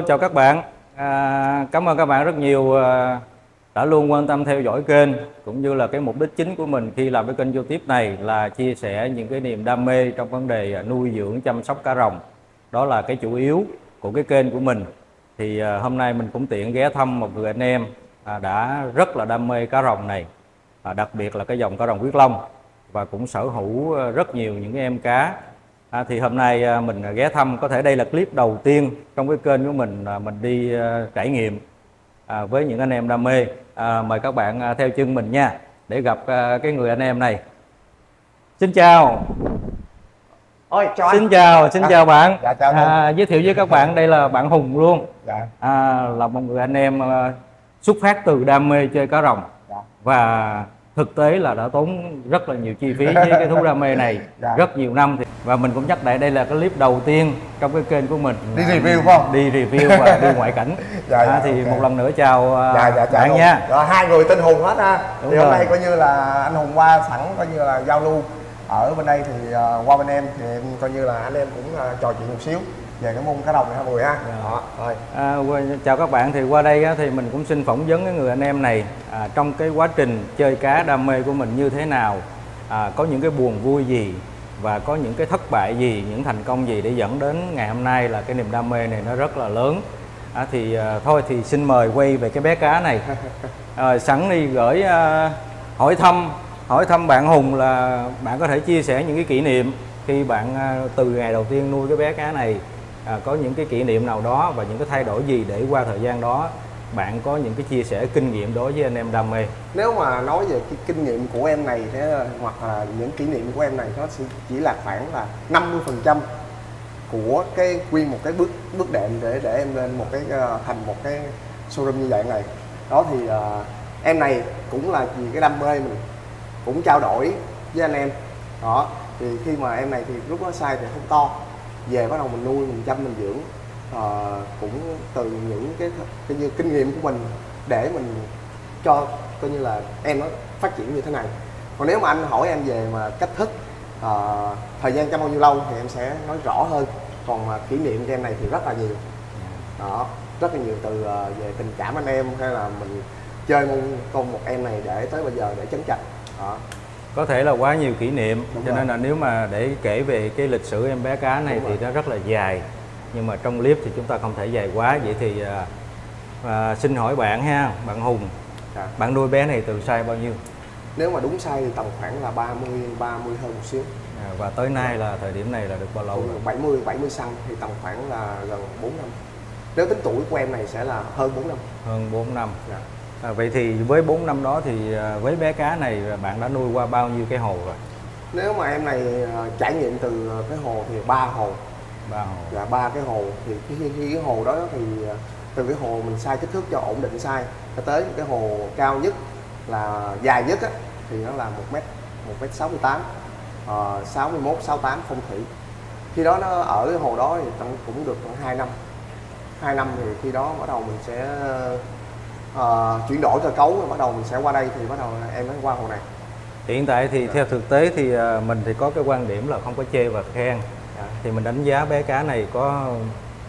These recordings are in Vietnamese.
Hello, chào các bạn. Cảm ơn các bạn rất nhiều đã luôn quan tâm theo dõi kênh, cũng như là cái mục đích chính của mình khi làm cái kênh YouTube này là chia sẻ những cái niềm đam mê trong vấn đề nuôi dưỡng chăm sóc cá rồng. Đó là cái chủ yếu của cái kênh của mình. Thì hôm nay mình cũng tiện ghé thăm một người anh em đã rất là đam mê cá rồng này, đặc biệt là cái dòng cá rồng huyết long, và cũng sở hữu rất nhiều những em cá. Thì hôm nay mình ghé thăm, có thể đây là clip đầu tiên trong cái kênh của mình đi trải nghiệm với những anh em đam mê. Mời các bạn theo chân mình nha, để gặp cái người anh em này. Xin chào. Ôi, chào. Xin chào bạn. Dạ, chào. Giới thiệu với các bạn, đây là bạn Hùng luôn. Dạ. Là một người anh em xuất phát từ đam mê chơi cá rồng. Dạ. Và thực tế là đã tốn rất là nhiều chi phí với cái thú đam mê này, dạ, rất nhiều năm. Và mình cũng nhắc lại đây là cái clip đầu tiên trong cái kênh của mình đi review, không đi review và đi ngoại cảnh. Dạ, dạ, thì okay. Một lần nữa chào, dạ, dạ, chào bạn nha. Rồi, hai người tên Hùng hết ha. Thì hôm nay coi như là anh Hùng qua sẵn coi như là giao lưu ở bên đây, thì qua bên em thì em coi như là anh em cũng trò chuyện một xíu về cái môn cá rồng này ha mọi người ha. Rồi. Chào các bạn, thì qua đây thì mình cũng xin phỏng vấn cái người anh em này trong cái quá trình chơi cá đam mê của mình như thế nào, có những cái buồn vui gì và có những cái thất bại gì, những thành công gì để dẫn đến ngày hôm nay là cái niềm đam mê này nó rất là lớn. Thôi thì xin mời quay về cái bé cá này. Sẵn đi gửi hỏi thăm bạn Hùng là bạn có thể chia sẻ những cái kỷ niệm khi bạn từ ngày đầu tiên nuôi cái bé cá này, có những cái kỷ niệm nào đó và những cái thay đổi gì để qua thời gian đó bạn có những cái chia sẻ kinh nghiệm đối với anh em đam mê. Nếu mà nói về cái kinh nghiệm của em này hoặc là những kỷ niệm của em này, nó sẽ chỉ là khoảng là 50% của cái một cái bước đệm để em lên một cái thành một cái showroom như vậy này. Đó thì em này cũng là vì cái đam mê mình cũng trao đổi với anh em. Đó thì khi mà em này thì lúc đó size thì không to, về bắt đầu mình nuôi, mình chăm, mình dưỡng, cũng từ những cái như kinh nghiệm của mình để mình cho coi như là em nó phát triển như thế này. Còn nếu mà anh hỏi em về mà cách thức, thời gian chăm bao nhiêu lâu thì em sẽ nói rõ hơn. Còn mà kỷ niệm của em này thì rất là nhiều đó, rất là nhiều, từ về tình cảm anh em hay là mình chơi con một em này để tới bây giờ để chấn chặt đó. Có thể là quá nhiều kỷ niệm. Đúng cho rồi. Nên là nếu mà để kể về cái lịch sử em bé cá này thì nó rất là dài, nhưng mà trong clip thì chúng ta không thể dài quá. Vậy thì xin hỏi bạn ha, bạn Hùng, bạn nuôi bé này từ size bao nhiêu? Nếu mà đúng size thì tầm khoảng là 30 hơn một xíu. Và tới nay là thời điểm này là được bao lâu rồi? 70 xăng thì tầm khoảng là gần 4 năm. Nếu tính tuổi của em này sẽ là hơn 4 năm. Hơn 4 năm. Dạ. Vậy thì với 4 năm đó thì với bé cá này bạn đã nuôi qua bao nhiêu cái hồ rồi? Nếu mà em này trải nghiệm từ cái hồ thì 3 hồ. Dạ, 3 cái hồ. Thì cái hồ đó thì từ cái hồ mình size kích thước cho ổn định size tới cái hồ cao nhất là dài nhất thì nó là 1m68, 61, 68 phong thủy. Khi đó nó ở cái hồ đó thì cũng được khoảng 2 năm thì khi đó bắt đầu mình sẽ chuyển đổi cơ cấu, bắt đầu mình sẽ qua đây, thì bắt đầu em mới qua hồ này. Hiện tại thì theo thực tế thì mình thì có cái quan điểm là không có chê và khen. Thì mình đánh giá bé cá này có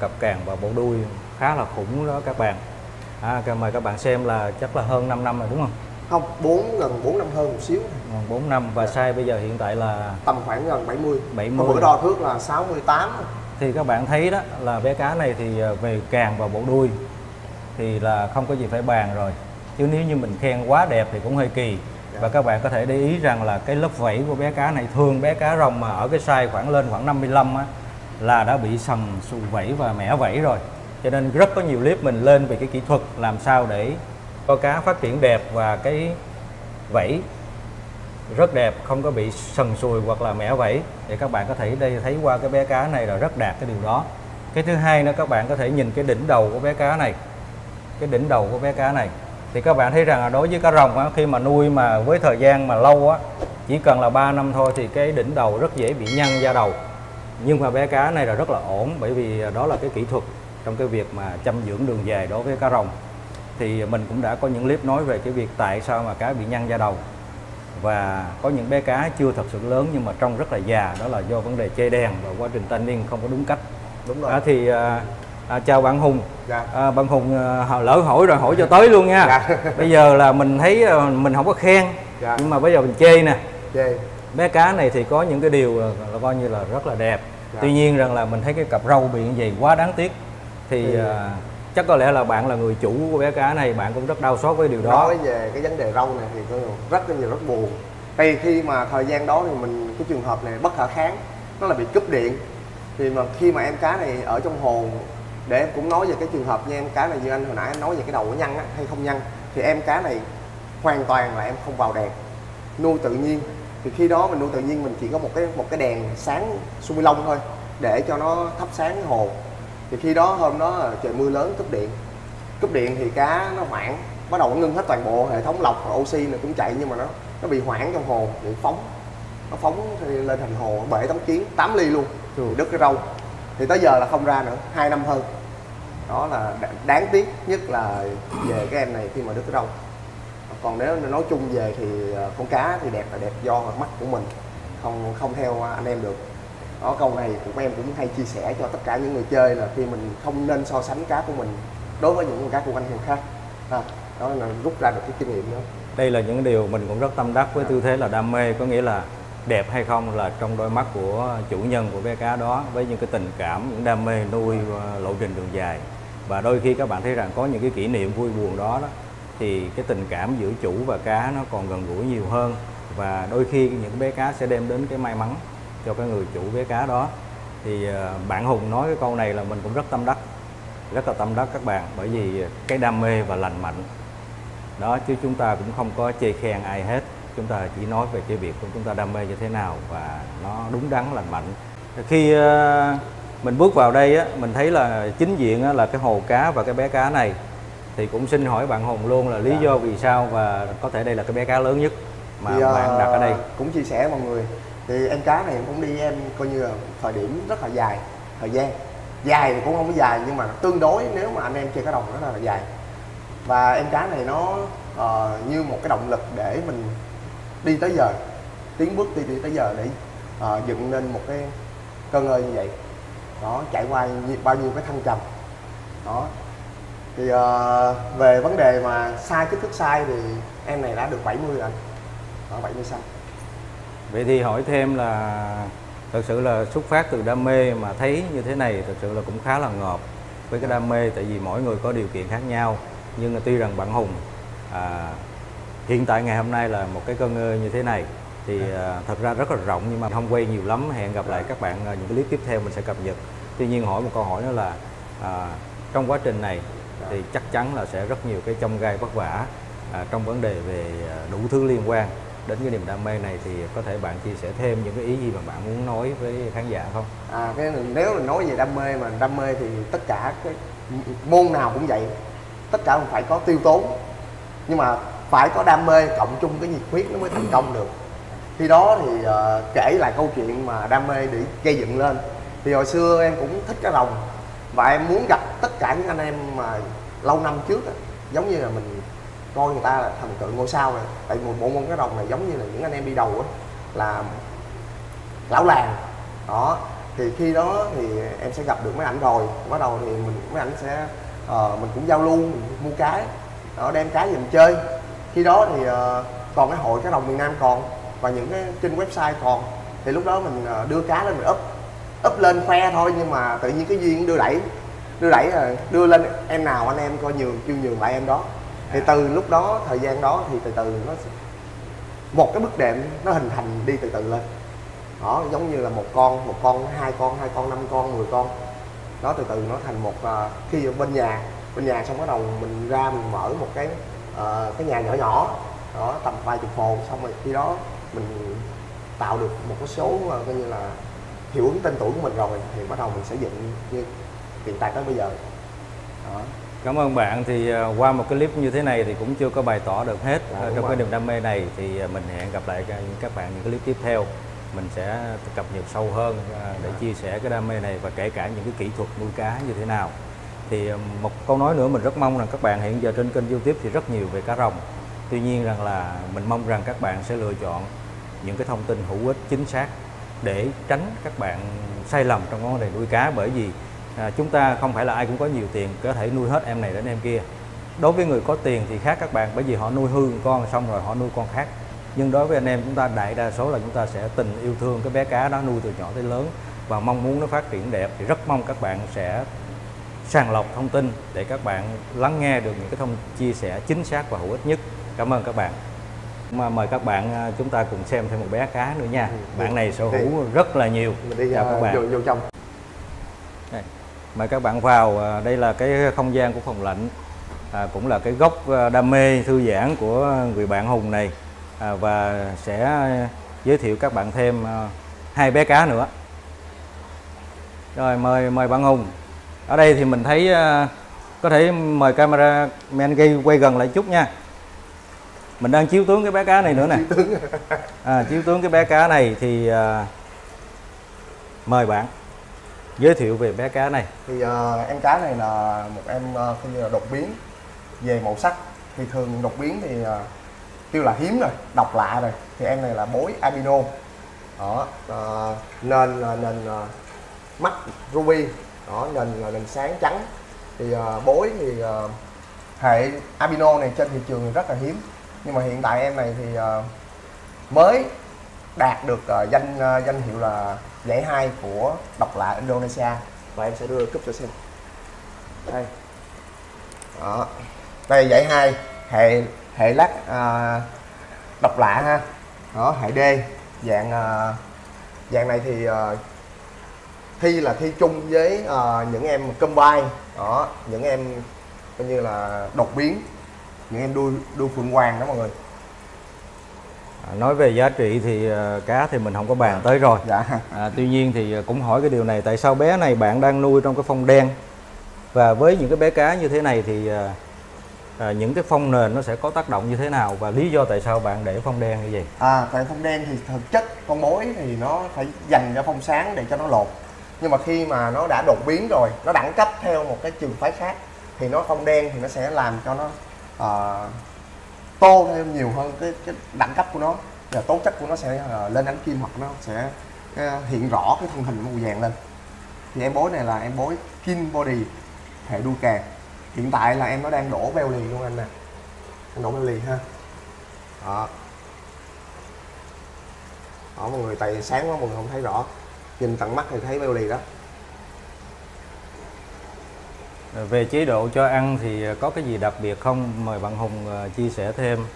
cặp càng và bộ đuôi khá là khủng đó các bạn. Mời các bạn xem là chắc là hơn 5 năm rồi đúng không? Không, gần 4 năm hơn một xíu. Gần 4 năm và size bây giờ hiện tại là tầm khoảng gần 70. Bữa đo thước là 68. Thì các bạn thấy đó là bé cá này thì về càng và bộ đuôi thì là không có gì phải bàn rồi, chứ nếu như mình khen quá đẹp thì cũng hơi kỳ. Và các bạn có thể để ý rằng là cái lớp vảy của bé cá này, thường bé cá rồng mà ở cái size khoảng lên khoảng 55 á, là đã bị sần xù vảy và mẻ vảy rồi. Cho nên rất có nhiều clip mình lên về cái kỹ thuật làm sao để cho cá phát triển đẹp và cái vảy rất đẹp, không có bị sần sùi hoặc là mẻ vảy. Để các bạn có thể đây thấy qua cái bé cá này là rất đạt cái điều đó. Cái thứ hai nữa, các bạn có thể nhìn cái đỉnh đầu của bé cá này. Cái đỉnh đầu của bé cá này thì các bạn thấy rằng là đối với cá rồng á, khi mà nuôi mà với thời gian mà lâu á, chỉ cần là 3 năm thôi thì cái đỉnh đầu rất dễ bị nhăn da đầu. Nhưng mà bé cá này là rất là ổn, bởi vì đó là cái kỹ thuật trong cái việc mà chăm dưỡng đường dài đối với cá rồng. Thì mình cũng đã có những clip nói về cái việc tại sao mà cá bị nhăn da đầu, và có những bé cá chưa thật sự lớn nhưng mà trông rất là già, đó là do vấn đề che đèn và quá trình tanning không có đúng cách. Đúng rồi. Thì Chào bạn Hùng. Dạ. Bạn Hùng lỡ hỏi rồi hỏi cho tới luôn nha. Dạ. Bây giờ là mình thấy mình không có khen. Dạ. Nhưng mà bây giờ mình chê nè. Chê. Bé cá này thì có những cái điều là coi như là rất là đẹp. Dạ. Tuy nhiên rằng là mình thấy cái cặp râu bị như vậy quá đáng tiếc. Thì chắc có lẽ là bạn là người chủ của bé cá này, bạn cũng rất đau xót với điều đó. Nói về cái vấn đề râu này thì tôi rất buồn. Thì khi mà thời gian đó thì mình cái trường hợp này bất khả kháng, nó là bị cúp điện. Thì mà khi mà em cá này ở trong hồ, để em cũng nói về cái trường hợp như em cá này, như anh hồi nãy em nói về cái đầu của nhăn á, hay không nhăn, thì em cá này hoàn toàn là em không vào đèn, nuôi tự nhiên. Thì khi đó mình nuôi tự nhiên, mình chỉ có một cái đèn sáng su mi lông thôi để cho nó thắp sáng cái hồ. Thì khi đó hôm đó trời mưa lớn, cúp điện thì cá nó hoảng, bắt đầu nó ngưng hết toàn bộ hệ thống lọc và oxy này cũng chạy, nhưng mà nó bị hoảng trong hồ, bị phóng thì lên thành hồ, bể tấm kiến 8 ly luôn, đứt cái râu. Thì tới giờ là không ra nữa, 2 năm hơn. Đó là đáng tiếc nhất là về cái em này khi mà đứt cái râu. Còn nếu nói chung về thì con cá thì đẹp là đẹp do mắt của mình, không theo anh em được. Đó, câu này cũng em cũng hay chia sẻ cho tất cả những người chơi là khi mình không nên so sánh cá của mình đối với những con cá của anh em khác. Đó là rút ra được cái kinh nghiệm đó. Đây là những điều mình cũng rất tâm đắc với tư thế là đam mê, có nghĩa là đẹp hay không là trong đôi mắt của chủ nhân của bé cá đó, với những cái tình cảm, những đam mê nuôi lộ trình đường dài. Và đôi khi các bạn thấy rằng có những cái kỷ niệm vui buồn đó thì cái tình cảm giữa chủ và cá nó còn gần gũi nhiều hơn, và đôi khi những bé cá sẽ đem đến cái may mắn cho cái người chủ bé cá đó. Thì bạn Hùng nói cái câu này là mình cũng rất tâm đắc các bạn, bởi vì cái đam mê và lành mạnh đó, chứ chúng ta cũng không có chê khen ai hết. Chúng ta chỉ nói về cái việc của chúng ta đam mê như thế nào và nó đúng đắn, lành mạnh. Khi mình bước vào đây á, mình thấy là chính diện á, là cái hồ cá và cái bé cá này. Thì cũng xin hỏi bạn Hùng luôn là lý do vì sao và có thể đây là cái bé cá lớn nhất mà thì, bạn đặt ở đây. Cũng chia sẻ mọi người, thì em cá này cũng đi em coi như là thời điểm rất là dài, thời gian dài thì cũng không có dài nhưng mà tương đối nếu mà anh em chơi cá đồng rất là dài. Và em cá này nó như một cái động lực để mình đi tới giờ, tiến bước đi tới giờ để dựng nên một cái cơ ngơi như vậy. Đó, trải qua bao nhiêu cái thăng trầm. Đó. Thì về vấn đề mà sai, kích thước sai thì em này đã được 70 rồi. Đó, 70 sai. Vậy thì hỏi thêm là thật sự là xuất phát từ đam mê mà thấy như thế này thật sự là cũng khá là ngợp với cái đam mê, tại vì mỗi người có điều kiện khác nhau. Nhưng tuy rằng bạn Hùng hiện tại ngày hôm nay là một cái cơ ngơi như thế này thì thật ra rất là rộng nhưng mà không quay nhiều lắm. Hẹn gặp lại các bạn những clip tiếp theo mình sẽ cập nhật. Tuy nhiên hỏi một câu hỏi nữa là trong quá trình này thì chắc chắn là sẽ rất nhiều cái chông gai vất vả trong vấn đề về đủ thứ liên quan đến cái niềm đam mê này, thì có thể bạn chia sẻ thêm những cái ý gì mà bạn muốn nói với khán giả không? Cái nếu là nói về đam mê thì tất cả cái môn nào cũng vậy, tất cả cũng phải có tiêu tốn, nhưng mà phải có đam mê cộng chung cái nhiệt huyết nó mới thành công được. Khi đó thì kể lại câu chuyện mà đam mê để gây dựng lên. Thì hồi xưa em cũng thích cá rồng và em muốn gặp tất cả những anh em mà lâu năm trước giống như là mình coi người ta là thần tượng ngôi sao này, tại bộ môn cá rồng này giống như là những anh em đi đầu là lão làng đó. Thì khi đó thì em sẽ gặp được mấy ảnh rồi, bắt đầu thì mấy ảnh sẽ mình cũng giao lưu, mình mua cái đó, đem cái về mình chơi. Khi đó thì còn cái hội cá đồng miền Nam còn và những cái trên website còn, thì lúc đó mình đưa cá lên mình up lên khoe thôi, nhưng mà tự nhiên cái duyên đưa đẩy đưa lên, em nào anh em coi nhường lại em đó. Thì từ lúc đó, thời gian đó thì từ nó một cái bức đệm nó hình thành đi từ lên đó, giống như là một con hai con 5 con 10 con đó, từ nó thành một khi ở bên nhà xong bắt đầu mình ra mình mở một cái nhà nhỏ đó, tầm vài chục hồ, xong rồi khi đó mình tạo được một cái số coi như là hiệu ứng tên tuổi của mình rồi thì bắt đầu mình sẽ dựng như hiện tại tới bây giờ đó. Cảm ơn bạn. Thì qua một cái clip như thế này thì cũng chưa có bày tỏ được hết trong cái niềm đam mê này, thì mình hẹn gặp lại các bạn những cái clip tiếp theo, mình sẽ cập nhật sâu hơn để chia sẻ cái đam mê này và kể cả những cái kỹ thuật nuôi cá như thế nào. Thì một câu nói nữa, mình rất mong rằng các bạn hiện giờ trên kênh YouTube thì rất nhiều về cá rồng, tuy nhiên rằng là mình mong rằng các bạn sẽ lựa chọn những cái thông tin hữu ích chính xác để tránh các bạn sai lầm trong vấn đề nuôi cá, bởi vì Chúng ta không phải là ai cũng có nhiều tiền có thể nuôi hết em này đến em kia. Đối với người có tiền thì khác các bạn, bởi vì họ nuôi hư con xong rồi họ nuôi con khác. Nhưng đối với anh em chúng ta, đại đa số là chúng ta sẽ tình yêu thương cái bé cá đó, nuôi từ nhỏ tới lớn và mong muốn nó phát triển đẹp. Thì rất mong các bạn sẽ sàng lọc thông tin để các bạn lắng nghe được những cái thông chia sẻ chính xác và hữu ích nhất. Cảm ơn các bạn. Mà mời các bạn chúng ta cùng xem thêm một bé cá nữa nha. Bạn này sở hữu rất là nhiều. Chào các bạn. Vô trong. Đây. Mời các bạn vào. Đây là cái không gian của phòng lạnh, cũng là cái góc đam mê thư giãn của người bạn Hùng này. Và sẽ giới thiệu các bạn thêm hai bé cá nữa. Rồi mời bạn Hùng. Ở đây thì mình thấy có thể mời camera men ghi quay gần lại chút nha. Mình đang chiếu tướng cái bé cá này nữa nè. Chiếu tướng cái bé cá này thì mời bạn giới thiệu về bé cá này. Thì em cá này là một em coi như là đột biến về màu sắc. Thì thường đột biến thì tiêu là hiếm rồi, độc lạ rồi. Thì em này là bối albino. Đó, nền mắt ruby. Đó, nền sáng trắng. Thì bối thì hệ albino này trên thị trường rất là hiếm. Nhưng mà hiện tại em này thì mới đạt được danh hiệu là giải 2 của độc lạ Indonesia. Và em sẽ đưa cúp cho xem. Đây. Đó. Đây giải 2 hệ lát độc lạ ha. Đó, hệ D. Dạng này thì thi chung với những em combine. Đó, những em coi như là đột biến, những em đuôi phượng hoàng đó mọi người. Nói về giá trị thì cá thì mình không có bàn tới rồi. Dạ. Tuy nhiên thì cũng hỏi cái điều này, tại sao bé này bạn đang nuôi trong cái phong đen? Và với những cái bé cá như thế này thì những cái phong nền nó sẽ có tác động như thế nào? Và lý do tại sao bạn để phong đen như vậy? Tại phong đen thì thực chất con mối thì nó phải dành cho phong sáng để cho nó lột. Nhưng mà khi mà nó đã đột biến rồi, nó đẳng cấp theo một cái trường phái khác, thì nó phong đen thì nó sẽ làm cho nó tô thêm nhiều hơn cái đẳng cấp của nó, và tố chất của nó sẽ lên ánh kim, hoặc nó sẽ hiện rõ cái thân hình màu vàng lên. Thì em bối này là em bối King Body hệ đuôi càng. Hiện tại là em nó đang đổ beo lì luôn anh nè, đổ beo lì ha. Đó. Đó mọi người, tại sáng quá mọi người không thấy rõ, nhìn tận mắt thì thấy beo lì đó. Về chế độ cho ăn thì có cái gì đặc biệt không? Mời bạn Hùng chia sẻ thêm.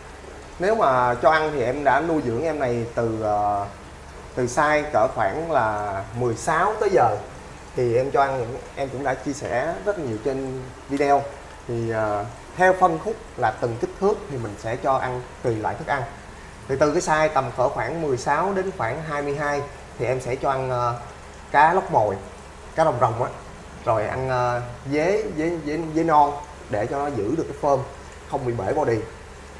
Nếu mà cho ăn thì em đã nuôi dưỡng em này từ size cỡ khoảng là 16 tới giờ. Thì em cho ăn em cũng đã chia sẻ rất nhiều trên video. Thì theo phân khúc là từng kích thước thì mình sẽ cho ăn tùy loại thức ăn. Thì từ cái size tầm cỡ khoảng 16 đến khoảng 22 thì em sẽ cho ăn cá lóc mồi, cá đồng rồng á. Rồi ăn dế non để cho nó giữ được cái form, không bị bể body.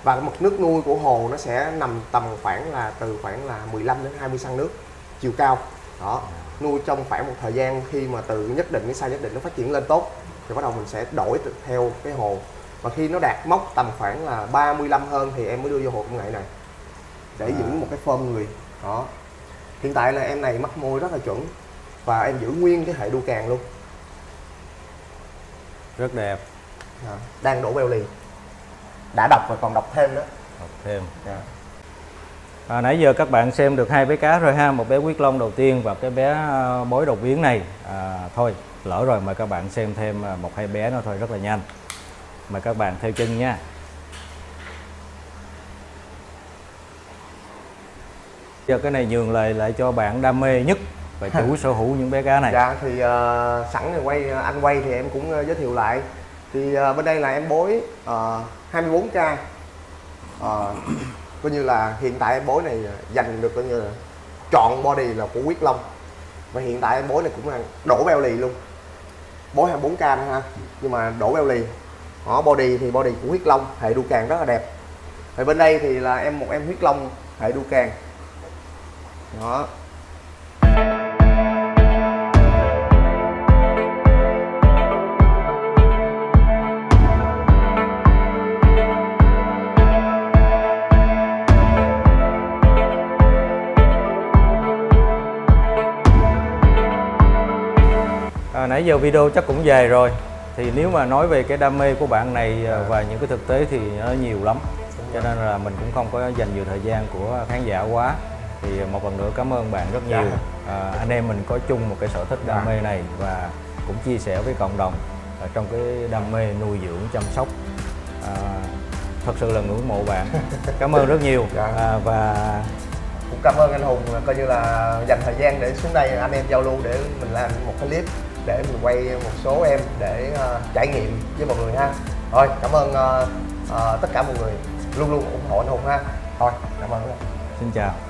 Và cái mực nước nuôi của hồ nó sẽ nằm tầm khoảng là từ khoảng là 15 đến 20 xăng nước chiều cao. Đó, nuôi trong khoảng một thời gian, khi mà từ nhất định cái size nhất định nó phát triển lên tốt thì bắt đầu mình sẽ đổi theo cái hồ. Và khi nó đạt mốc tầm khoảng là 35 hơn thì em mới đưa vô hồ công nghệ này để giữ một cái form người. Đó. Hiện tại là em này mắc môi rất là chuẩn và em giữ nguyên cái hệ đuôi càng luôn. Rất đẹp. Đang đổ beo lì. Đã đọc rồi còn đọc thêm nữa. Đọc thêm. Nãy giờ các bạn xem được hai bé cá rồi ha. Một bé huyết long đầu tiên và cái bé bối đột biến này. Thôi lỡ rồi, mời các bạn xem thêm một hai bé nữa thôi, rất là nhanh. Mời các bạn theo chân nha. Giờ cái này nhường lời lại cho bạn đam mê nhất và chủ sở hữu những bé cá này. Dạ thì sẵn này anh quay thì em cũng giới thiệu lại. Thì bên đây là em bối 24k. Coi như là hiện tại em bối này giành được coi như là trọn body là của huyết long. Và hiện tại em bối này cũng là đổ beo lì luôn. Bối 24k nữa ha. Nhưng mà đổ beo lì. Đó, body thì body của huyết long, hệ đu càng rất là đẹp. Thì bên đây thì là một em huyết long hệ đu càng. Đó. nãy giờ video chắc cũng dài rồi. Thì nếu mà nói về cái đam mê của bạn này và những cái thực tế thì nó nhiều lắm, cho nên là mình cũng không có dành nhiều thời gian của khán giả quá. Thì một lần nữa cảm ơn bạn rất nhiều. Anh em mình có chung một cái sở thích đam mê này và cũng chia sẻ với cộng đồng trong cái đam mê nuôi dưỡng chăm sóc. Thật sự là ngưỡng mộ bạn. Cảm ơn rất nhiều. Và cũng cảm ơn anh Hùng coi như là dành thời gian để xuống đây anh em giao lưu để mình làm một cái clip để mình quay một số em để trải nghiệm với mọi người ha. Rồi cảm ơn tất cả mọi người luôn luôn ủng hộ anh Hùng ha. Thôi cảm ơn. Xin chào.